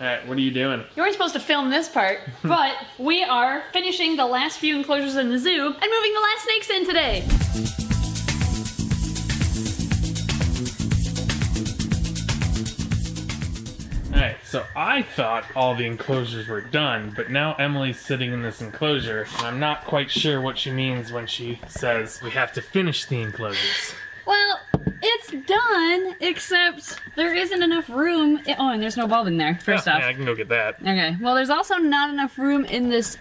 Alright, what are you doing? You weren't supposed to film this part, but we are finishing the last few enclosures in the zoo and moving the last snakes in today. Alright, so I thought all the enclosures were done, but now Emily's sitting in this enclosure, and I'm not quite sure what she means when she says we have to finish the enclosures. Well, it's done, except there isn't enough room. Oh, and there's no bulb in there, first off. Yeah, I can go get that. Okay, well, there's also not enough room in this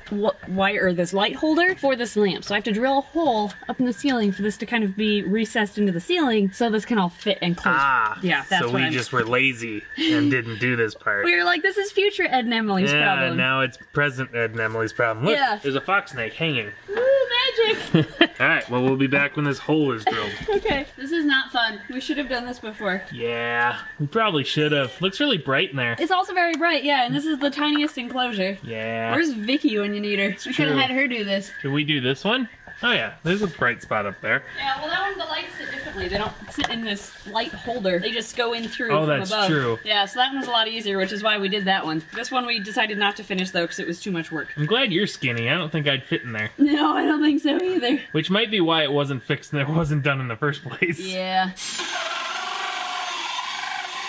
wire, or this light holder for this lamp. So I have to drill a hole up in the ceiling for this to kind of be recessed into the ceiling so this can all fit and close. Ah, yeah, that's so we just were lazy and didn't do this part. We were like, this is future Ed and Emily's problem. Yeah, now it's present Ed and Emily's problem. Look, there's a fox snake hanging. Ooh, magic! Alright, well, we'll be back when this hole is drilled. Okay, this is not fun. We should have done this before. Yeah, we probably should have. Looks really bright in there. It's also very bright, yeah, and this is the tiniest enclosure. Yeah. Where's Vicky when you need her? We could have had her do this. Should we do this one? Oh yeah, there's a bright spot up there. Yeah, well that one, the lights sit differently. They don't sit in this light holder. They just go in through from above. Oh, that's true. Yeah, so that one was a lot easier, which is why we did that one. This one we decided not to finish though, because it was too much work. I'm glad you're skinny. I don't think I'd fit in there. No, I don't think so either. Which might be why it wasn't fixed and it wasn't done in the first place. Yeah.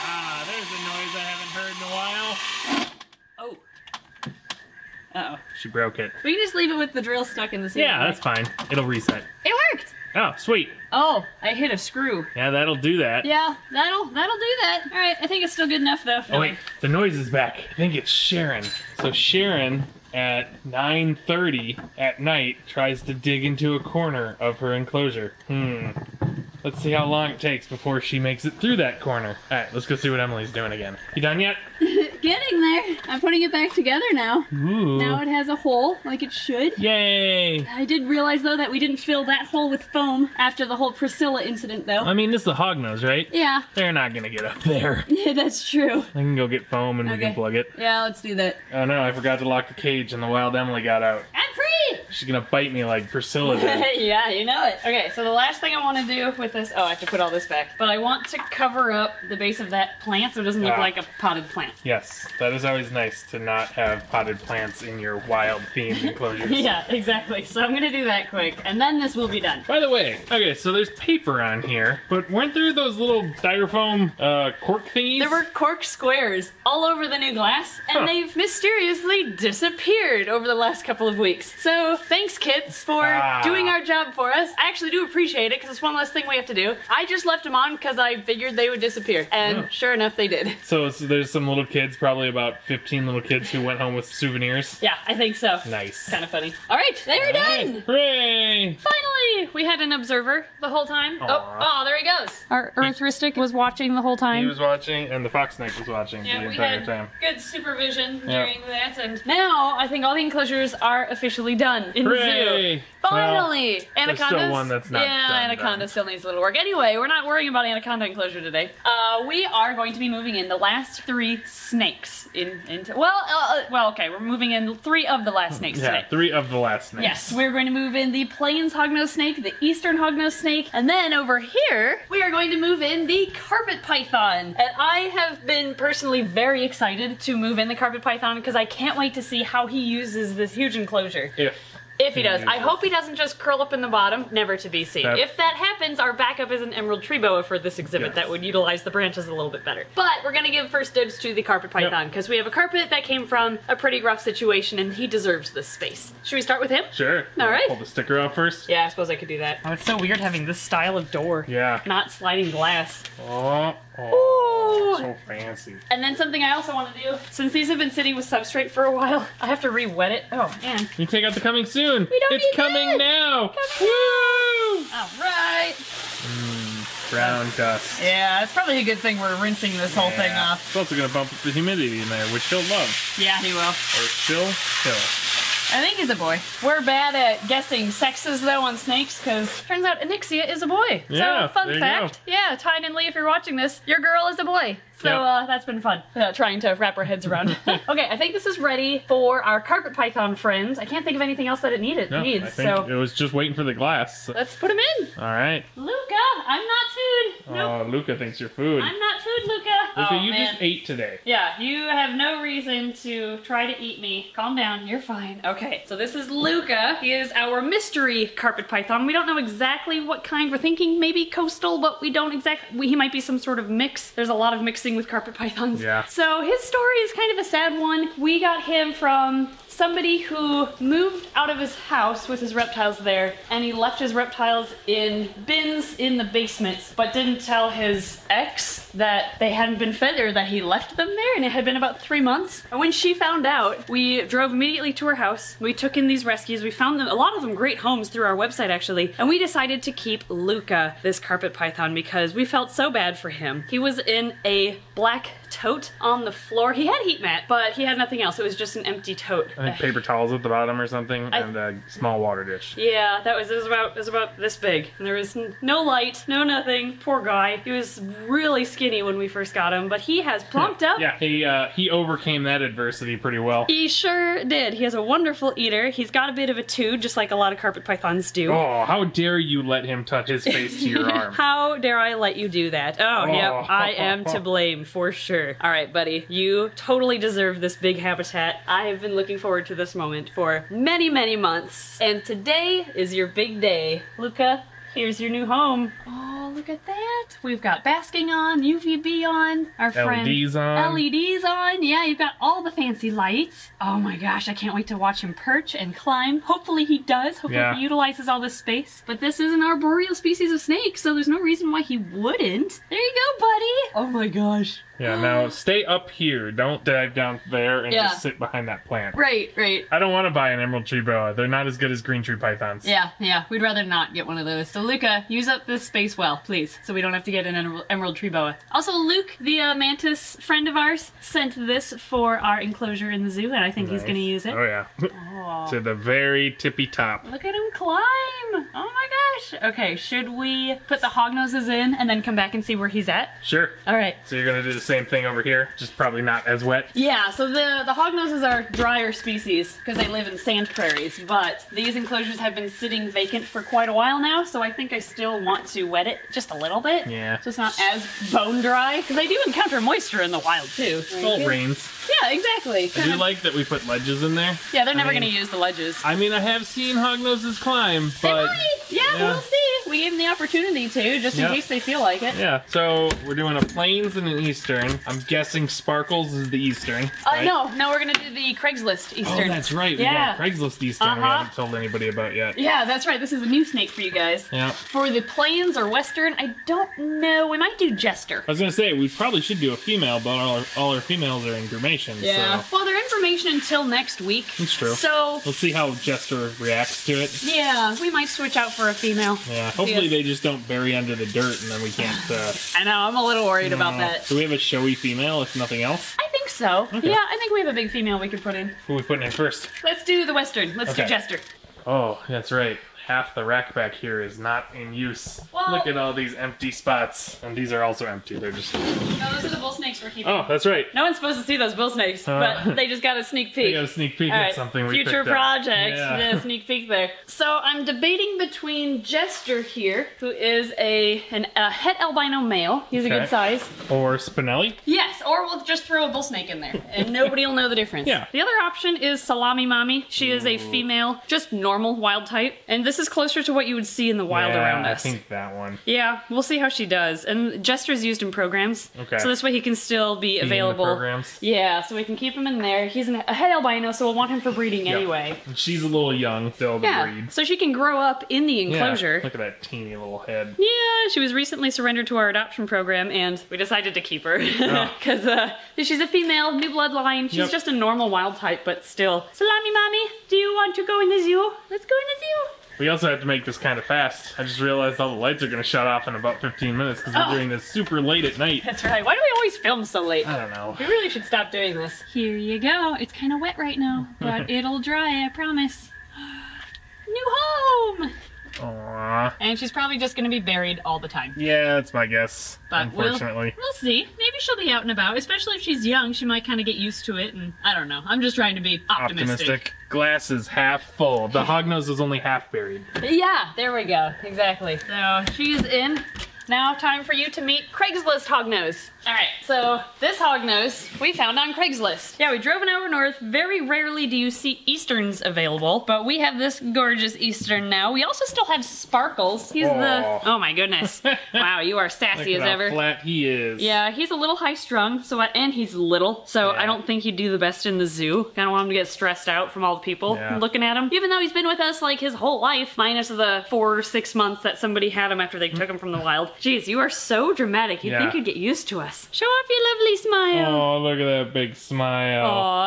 Ah, there's a noise I haven't heard in a while. Uh-oh. She broke it. We can just leave it with the drill stuck in the ceiling. Yeah, that's fine. It'll reset. It worked! Oh, sweet. Oh, I hit a screw. Yeah, that'll do that. Yeah, that'll do that. All right, I think it's still good enough, though. Oh, wait. The noise is back. I think it's Sharon. So Sharon, at 9:30 at night, tries to dig into a corner of her enclosure. Let's see how long it takes before she makes it through that corner. All right, let's go see what Emily's doing again. You done yet? Getting there. I'm putting it back together now. Ooh. Now it has a hole, like it should. Yay! I did realize, though, that we didn't fill that hole with foam after the whole Priscilla incident, though. I mean, this is a hognose, right? Yeah. They're not gonna get up there. Yeah, that's true. I can go get foam and we can plug it. Yeah, let's do that. Oh no, I forgot to lock the cage and the wild Emily got out. I'm free! She's gonna bite me like Priscilla did. Yeah, you know it. Okay, so the last thing I want to do with this, oh, I have to put all this back, but I want to cover up the base of that plant so it doesn't look like a potted plant. Yes, that is always nice to not have potted plants in your wild themed enclosures. Yeah, exactly. So I'm gonna do that quick, and then this will be done. By the way, okay, so there's paper on here, but weren't there those little styrofoam cork thingies? There were cork squares all over the new glass, and they've mysteriously disappeared over the last couple of weeks. So thanks, kids, for doing our job for us. I actually do appreciate it, because it's one less thing we have to do. I just left them on because I figured they would disappear, and sure enough, they did. So there's some little kids, probably about 15 little kids, who went home with souvenirs. Yeah, I think so. Nice. Kind of funny. All right, they were done. Hooray! Finally, we had an observer the whole time. Aww. Oh, there he goes. Our Earthristic was watching the whole time. He was watching, and the fox snake was watching the entire time. Good supervision during that, and now I think all the enclosures are officially done in the zoo. Finally, anacondas. There's still one that's not done, anaconda still needs a little work. Anyway, we're not worrying about anaconda enclosure today. We are going to be moving in the last three snakes well, okay, we're moving in three of the last snakes today. Yeah, three of the last snakes. Yes, we're going to move in the plains hognose snake, the eastern hognose snake, and then over here, we are going to move in the carpet python. And I have been personally very excited to move in the carpet python because I can't wait to see how he uses this huge enclosure. If he does. I hope he doesn't just curl up in the bottom, never to be seen. If that happens, our backup is an emerald tree boa for this exhibit that would utilize the branches a little bit better. But we're gonna give first dibs to the carpet python, because we have a carpet that came from a pretty rough situation and he deserves this space. Should we start with him? Sure. Alright. Pull the sticker out first. Yeah, I suppose I could do that. Oh, it's so weird having this style of door. Yeah. Not sliding glass. Oh. Ooh. So fancy. And then something I also want to do, since these have been sitting with substrate for a while, I have to re-wet it. Oh, man. You take out the coming soon. We don't need that. It's coming now. Woo! All right. Brown dust. Yeah, it's probably a good thing we're rinsing this whole thing off. It's also going to bump up the humidity in there, which she'll love. Yeah, he will. Or she'll kill. I think he's a boy. We're bad at guessing sexes, though, on snakes, because turns out Anyxia is a boy. Yeah, so, fun fact. Yeah, Tyne and Lee, if you're watching this, your girl is a boy. So that's been fun, trying to wrap our heads around. Okay, I think this is ready for our carpet python friends. I can't think of anything else that it needed. No, needs. I think so. It was just waiting for the glass. Let's put them in. All right. Luca, I'm not food. Nope. Oh, Luca thinks you're food. I'm not food, Luca. Luca, oh, you man. Just ate today. Yeah, you have no reason to try to eat me. Calm down, you're fine. Okay, so this is Luca. He is our mystery carpet python. We don't know exactly what kind. We're thinking maybe coastal, but we don't exactly. He might be some sort of mix. There's a lot of mixing with carpet pythons. Yeah. So his story is kind of a sad one. We got him from somebody who moved out of his house with his reptiles there, and he left his reptiles in bins in the basement, but didn't tell his ex that they hadn't been fed or that he left them there, and it had been about 3 months. And when she found out, we drove immediately to her house. We took in these rescues. We found them, a lot of them, great homes through our website, actually, and we decided to keep Luca, this carpet python, because we felt so bad for him. He was in a black tote on the floor. He had heat mat, but he had nothing else. It was just an empty tote. I think paper towels at the bottom or something, and a small water dish. Yeah, that was, it was about this big. And there was no light, no nothing. Poor guy. He was really skinny when we first got him, but he has plumped up. Yeah, he overcame that adversity pretty well. He sure did. He is a wonderful eater. He's got a bit of a toot, just like a lot of carpet pythons do. Oh, how dare you let him touch his face to your arm. How dare I let you do that? Oh, yep, I am to blame for sure. All right, buddy, you totally deserve this big habitat. I have been looking forward to this moment for many, many months. And today is your big day. Luca, here's your new home. Oh, look at that. We've got basking on, UVB on, our friend. LEDs on. LEDs on. Yeah, you've got all the fancy lights. Oh my gosh, I can't wait to watch him perch and climb. Hopefully he does. Hopefully he utilizes all this space. But this is an arboreal species of snake, so there's no reason why he wouldn't. There you go, buddy. Oh my gosh. Yeah, now stay up here. Don't dive down there and just sit behind that plant. Right, right. I don't want to buy an emerald tree boa. They're not as good as green tree pythons. Yeah, yeah. We'd rather not get one of those. So Luca, use up this space well, please, so we don't have to get an emerald tree boa. Also, Luke, the mantis friend of ours, sent this for our enclosure in the zoo, and I think he's going to use it. Oh, yeah. Oh. To the very tippy top. Look at him climb. Oh, my gosh. Okay, should we put the hognoses in and then come back and see where he's at? Sure. All right. So you're going to do the same thing over here, just probably not as wet. Yeah, so the hognoses are drier species because they live in sand prairies, but these enclosures have been sitting vacant for quite a while now, so I think I still want to wet it just a little bit. Yeah. So it's not as bone dry, because they do encounter moisture in the wild too. It rains. Yeah, exactly. I do like that we put ledges in there. Yeah, they're never going to use the ledges. I mean, I have seen hognoses climb, but... Yeah, we'll see. We gave them the opportunity to, just in case they feel like it. Yeah, so we're doing a plains and an eastern. I'm guessing Sparkles is the eastern. Right? No, we're going to do the Craigslist eastern. Oh, that's right. Yeah. We got a Craigslist eastern we haven't told anybody about yet. Yeah, that's right. This is a new snake for you guys. Yeah. For the plains or western, I don't know. We might do Jester. I was going to say, we probably should do a female, but all our females are in Grimation. Yeah. So. Well, they're information until next week. That's true. So we'll see how Jester reacts to it. Yeah, we might switch out for a female. Yeah. Hopefully they just don't bury under the dirt and then we can't... I know, I'm a little worried about that. So we have a showy female, if nothing else? I think so. Okay. Yeah, I think we have a big female we could put in. Who are we putting in first? Let's do the western. Let's do Jester. Oh, that's right. Half the rack back here is not in use. Well, look at all these empty spots. And these are also empty. They're just... No, those are the bull snakes we're keeping. Oh, that's right. No one's supposed to see those bull snakes, but they just got a sneak peek. They got a sneak peek at something we picked up. Future project. Yeah. The sneak peek there. So I'm debating between Jester here, het is a het albino male. He's a good size. Or Spinelli? Yes, or we'll just throw a bull snake in there and nobody will know the difference. Yeah. The other option is Salami Mommy. She is a female, just normal wild type. And this is closer to what you would see in the wild around us. I think that one. Yeah, we'll see how she does. And Jester's used in programs. Okay. So this way he can still be available. In the programs. Yeah, so we can keep him in there. He's a head albino, so we'll want him for breeding anyway. And she's a little young still to breed. So she can grow up in the enclosure. Yeah, look at that teeny little head. Yeah, she was recently surrendered to our adoption program and we decided to keep her. Because she's a female, new bloodline. She's just a normal wild type, but still. Salami Mommy, do you want to go in the zoo? Let's go in the zoo. We also have to make this kind of fast. I just realized all the lights are going to shut off in about 15 minutes because we're doing this super late at night. That's right. Why do we always film so late? I don't know. We really should stop doing this. Here you go. It's kind of wet right now, but it'll dry, I promise. New home! Aww. And she's probably just going to be buried all the time. Yeah, that's my guess, but unfortunately. We'll see. Maybe she'll be out and about, especially if she's young. She might kind of get used to it, and I don't know. I'm just trying to be optimistic. Glass is half full. The hognose is only half buried. Yeah, there we go. Exactly. So she's in. Now time for you to meet Craigslist hognose. All right, so this hognose we found on Craigslist. Yeah, we drove an hour north. Very rarely do you see easterns available, but we have this gorgeous eastern now. We also still have Sparkles. He's oh my goodness. Wow, you are sassy as ever. Look how flat he is. Yeah, he's a little high strung, and he's little, so yeah. I don't think he'd do the best in the zoo. Kind of want him to get stressed out from all the people looking at him. Even though he's been with us like his whole life, minus the 4 or 6 months that somebody had him after they took him from the wild. Jeez, you are so dramatic. You'd think you'd get used to us. Show off your lovely smile. Oh, look at that big smile.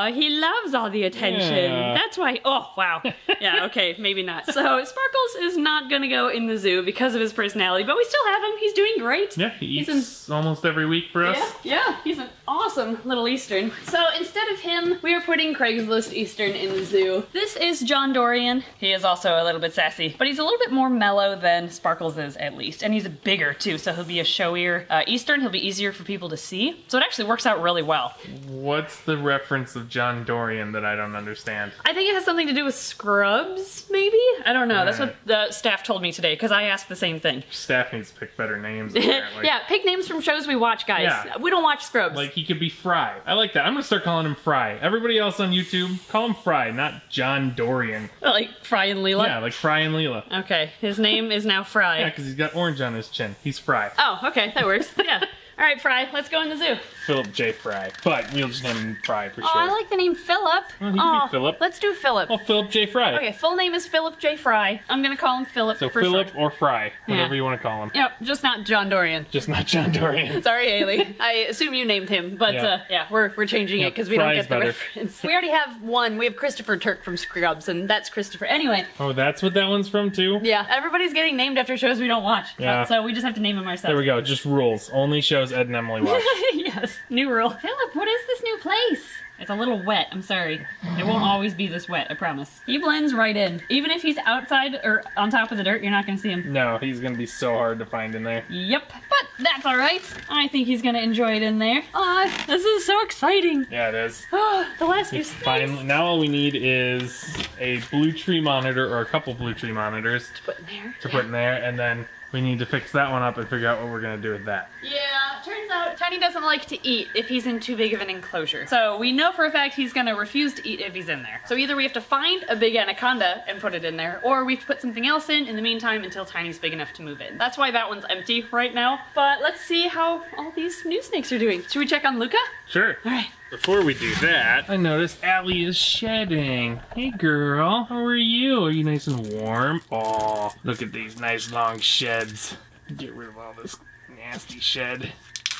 Oh, he loves all the attention. Yeah. That's why, oh, wow. Yeah, okay, maybe not. So Sparkles is not gonna go in the zoo because of his personality, but we still have him. He's doing great. Yeah, he eats almost every week for us. Yeah, he's an awesome little eastern. So instead of him, we are putting Craigslist eastern in the zoo. This is John Dorian. He is also a little bit sassy, but he's a little bit more mellow than Sparkles is, at least. And he's bigger too, so he'll be a showier eastern. He'll be easier for people to see, so it actually works out really well. What's the reference of John Dorian that I don't understand? I think it has something to do with Scrubs, maybe? I don't know. Right. That's what the staff told me today, because I asked the same thing. Staff needs to pick better names, apparently. Yeah, pick names from shows we watch, guys. Yeah. We don't watch Scrubs. Like, he could be Fry. I like that. I'm gonna start calling him Fry. Everybody else on YouTube, call him Fry, not John Dorian. Like Fry and Leela? Yeah, like Fry and Leela. Okay, his name is now Fry. Yeah, because he's got orange on his chin. He's Fry. Oh, okay, that works. Yeah. All right, Fry, let's go in the zoo. Philip J. Fry, but we'll just name him Fry for sure. Oh, I like the name Philip. Well, he can be Philip. Let's do Philip. Oh, Philip J. Fry. Okay, full name is Philip J. Fry. I'm gonna call him Philip for sure. So Philip or Fry, whatever you wanna call him. Yep, just not John Dorian. Just not John Dorian. Sorry, Allie. I assume you named him, but yeah, we're changing it because we don't get the reference. We already have one. We have Christopher Turk from Scrubs, and that's Christopher. Anyway. Oh, that's what that one's from too? Yeah, everybody's getting named after shows we don't watch. Yeah. So we just have to name them ourselves. There we go, just rules. Only shows Ed and Emily watch. Yes, new rule. Philip, what is this new place? It's a little wet, I'm sorry. It won't always be this wet, I promise. He blends right in. Even if he's outside or on top of the dirt, you're not gonna see him. No, he's gonna be so hard to find in there. Yep, but that's all right. I think he's gonna enjoy it in there. Aw, this is so exciting. Yeah, it is. Oh, the last few snakes. Finally, now all we need is a blue tree monitor, or a couple blue tree monitors. To put in there. To put in there, and then we need to fix that one up and figure out what we're gonna do with that. Yeah, turns out Tiny doesn't like to eat if he's in too big of an enclosure. So we know for a fact he's gonna refuse to eat if he's in there. So either we have to find a big anaconda and put it in there, or we have to put something else in the meantime until Tiny's big enough to move in. That's why that one's empty right now. But let's see how all these new snakes are doing. Should we check on Luca? Sure. All right. Before we do that, I noticed Allie is shedding. Hey girl, how are you? Are you nice and warm? Aw, look at these nice long sheds. Get rid of all this nasty shed.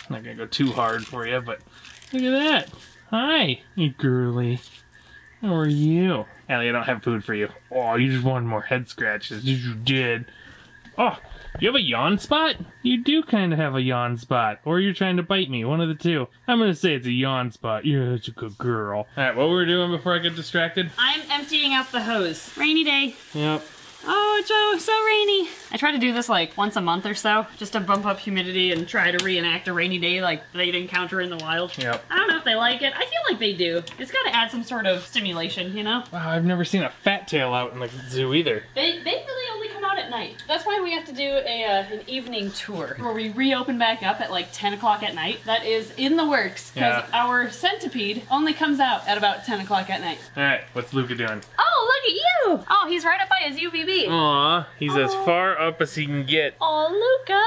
I'm not gonna go too hard for you, but look at that. Hi, hey girly. How are you? Allie, I don't have food for you. Oh, you just wanted more head scratches. You did. Oh, you have a yawn spot? You do kind of have a yawn spot. Or you're trying to bite me, one of the two. I'm gonna say it's a yawn spot. Yeah, that's a good girl. All right, what were we doing before I get distracted? I'm emptying out the hose. Rainy day. Yep. Oh, it's so rainy. I try to do this like once a month or so, just to bump up humidity and try to reenact a rainy day like they'd encounter in the wild. Yep. I don't know if they like it. I feel like they do. It's gotta add some sort of stimulation, you know? Wow, I've never seen a fat tail out in the zoo either. They really only come out at night. That's why we have to do an evening tour where we reopen back up at like 10 o'clock at night. That is in the works, because our centipede only comes out at about 10 o'clock at night. All right, what's Luca doing? Oh, look at you. Oh, he's right up by his UVB. Aw, he's as far up as he can get. Aw, Luca,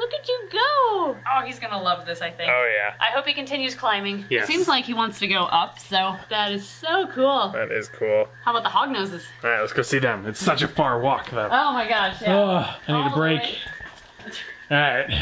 look at you go. Oh, he's gonna love this, I think. Oh, yeah. I hope he continues climbing. Yes. It seems like he wants to go up, so that is so cool. That is cool. How about the hognoses? All right, let's go see them. It's such a far walk, though. Oh, my gosh, yeah. Oh, I need a break. All right.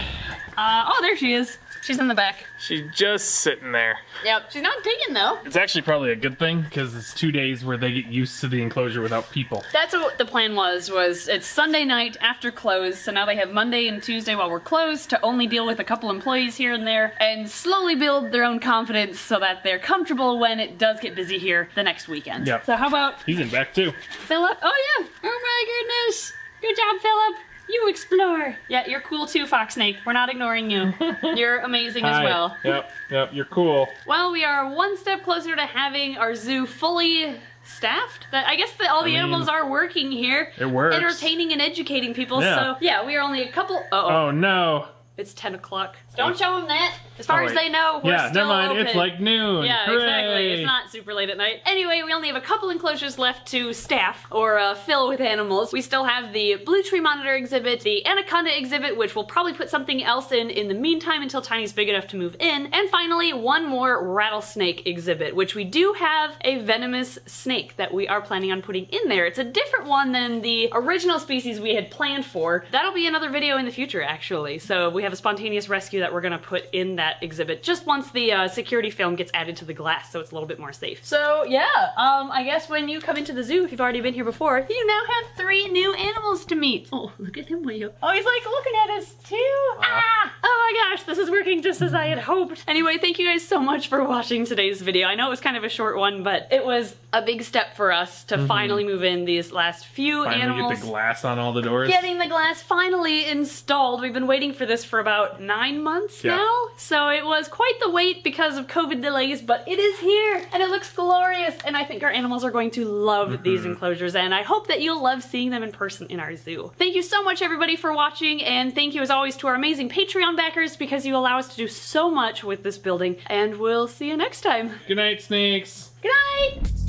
Oh, there she is. She's in the back. She's just sitting there. Yep, she's not digging though. It's actually probably a good thing, because it's 2 days where they get used to the enclosure without people. That's what the plan was it's Sunday night after close, so now they have Monday and Tuesday while we're closed to only deal with a couple employees here and there, and slowly build their own confidence so that they're comfortable when it does get busy here the next weekend. Yep. So how about... He's in back too. Philip, oh yeah, oh my goodness. Good job, Philip. You explore. Yeah, you're cool too, Fox Snake. We're not ignoring you. You're amazing as well. Yep, you're cool. Well, we are one step closer to having our zoo fully staffed. I guess that all the animals are working here. It works. Entertaining and educating people. Yeah. So, yeah, we are only a couple. Oh, no. It's 10 o'clock. Don't show them that. As far as they know, we're still open. It's like noon. Yeah, hooray. Exactly. It's not super late at night. Anyway, we only have a couple enclosures left to staff or fill with animals. We still have the blue tree monitor exhibit, the anaconda exhibit, which we'll probably put something else in the meantime until Tiny's big enough to move in. And finally, one more rattlesnake exhibit, which we do have a venomous snake that we are planning on putting in there. It's a different one than the original species we had planned for. That'll be another video in the future, actually. So we have a spontaneous rescue that we're gonna put in that exhibit just once the security film gets added to the glass, so it's a little bit more safe. So yeah, I guess when you come into the zoo, if you've already been here before, you now have 3 new animals to meet. Oh, look at him, will you? Oh, he's like looking at us too. Ah! Oh my gosh, this is working just as I had hoped. Anyway, thank you guys so much for watching today's video. I know it was kind of a short one, but it was a big step for us to finally move in these last few animals. Get the glass on all the doors. Getting the glass finally installed. We've been waiting for this for about 9 months now. So it was quite the wait because of COVID delays, but it is here and it looks glorious. And I think our animals are going to love these enclosures, and I hope that you'll love seeing them in person in our zoo. Thank you so much everybody for watching, and thank you as always to our amazing Patreon backers because you allow us to do so much with this building, and we'll see you next time. Good night, snakes. Good night.